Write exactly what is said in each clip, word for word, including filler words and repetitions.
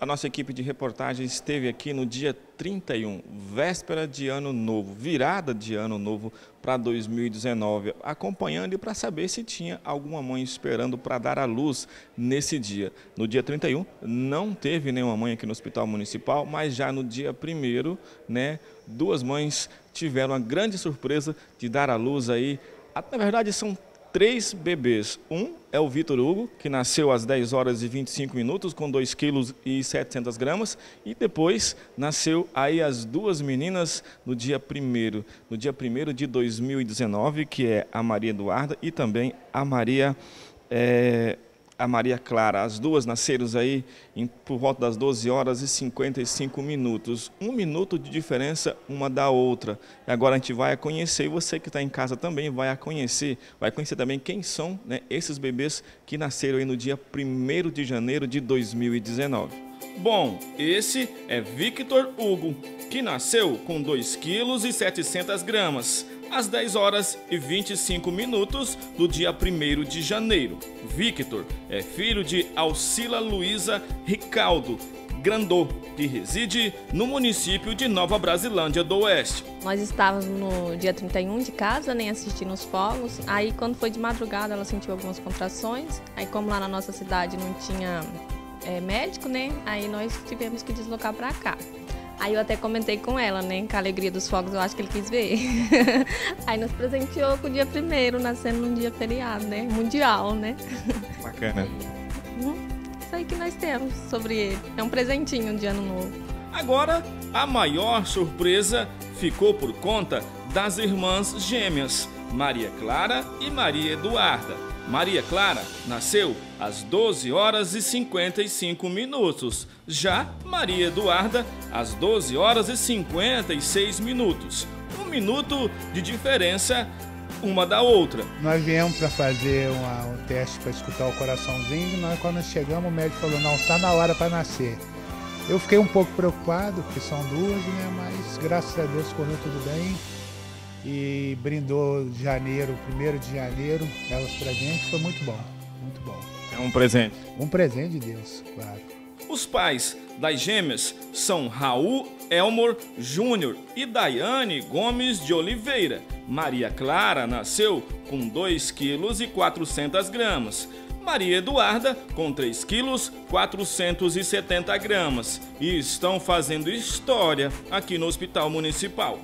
A nossa equipe de reportagem esteve aqui no dia trinta e um, véspera de ano novo, virada de ano novo para dois mil e dezenove, acompanhando e para saber se tinha alguma mãe esperando para dar à luz nesse dia. No dia trinta e um, não teve nenhuma mãe aqui no Hospital Municipal, mas já no dia primeiro, né, duas mães tiveram a grande surpresa de dar à luz aí. Na verdade, são três bebês. Um é o Victor Hugo, que nasceu às dez horas e vinte e cinco minutos, com dois quilos e setecentas gramas. E depois nasceu aí as duas meninas no dia primeiro, no dia primeiro de dois mil e dezenove, que é a Maria Eduarda e também a Maria, é, a Maria Clara. As duas nasceram aí em, por volta das doze horas e cinquenta e cinco minutos. Um minuto de diferença uma da outra. E agora a gente vai a conhecer, e você que está em casa também vai a conhecer, vai conhecer também quem são, né, esses bebês que nasceram aí no dia primeiro de janeiro de dois mil e dezenove. Bom, esse é Victor Hugo, que nasceu com dois quilos e setecentas gramas. Às dez horas e vinte e cinco minutos do dia primeiro de janeiro. Victor é filho de Alcila Luísa Ricaldo, Grandô, que reside no município de Nova Brasilândia do Oeste. Nós estávamos no dia trinta e um de casa, nem assistindo os fogos. Aí, quando foi de madrugada, ela sentiu algumas contrações. Aí, como lá na nossa cidade não tinha é, médico, né? Aí nós tivemos que deslocar para cá. Aí eu até comentei com ela, né, com a alegria dos fogos, eu acho que ele quis ver. Aí nos presenteou com o dia primeiro, nascendo num dia feriado, né, mundial, né. Bacana. Uhum. Isso aí que nós temos sobre ele, é um presentinho de ano novo. Agora, a maior surpresa ficou por conta das irmãs gêmeas, Maria Clara e Maria Eduarda. Maria Clara nasceu às doze horas e cinquenta e cinco minutos. Já Maria Eduarda, às doze horas e cinquenta e seis minutos. Um minuto de diferença uma da outra. Nós viemos para fazer uma, um teste para escutar o coraçãozinho. Nós, quando nós chegamos, o médico falou: não, está na hora para nascer. Eu fiquei um pouco preocupado, porque são duas, né? Mas graças a Deus correu tudo bem. E brindou janeiro, primeiro de janeiro, elas pra gente, foi muito bom, muito bom. É um presente. Um presente de Deus, claro. Os pais das gêmeas são Raul Elmor Júnior e Daiane Gomes de Oliveira. Maria Clara nasceu com dois quilos e quatrocentas gramas. Maria Eduarda com três quilos e quatrocentas e setenta gramas. E estão fazendo história aqui no Hospital Municipal.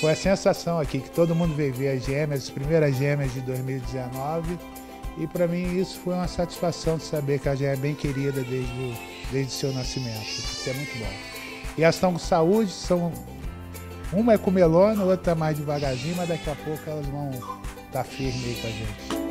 Foi a sensação aqui, que todo mundo veio ver as gêmeas, as primeiras gêmeas de dois mil e dezenove. E para mim isso foi uma satisfação de saber que ela já é bem querida desde o desde seu nascimento. Isso é muito bom. E elas estão com saúde, são, uma é comelona, outra mais devagarzinho, mas daqui a pouco elas vão estar firmes aí com a gente.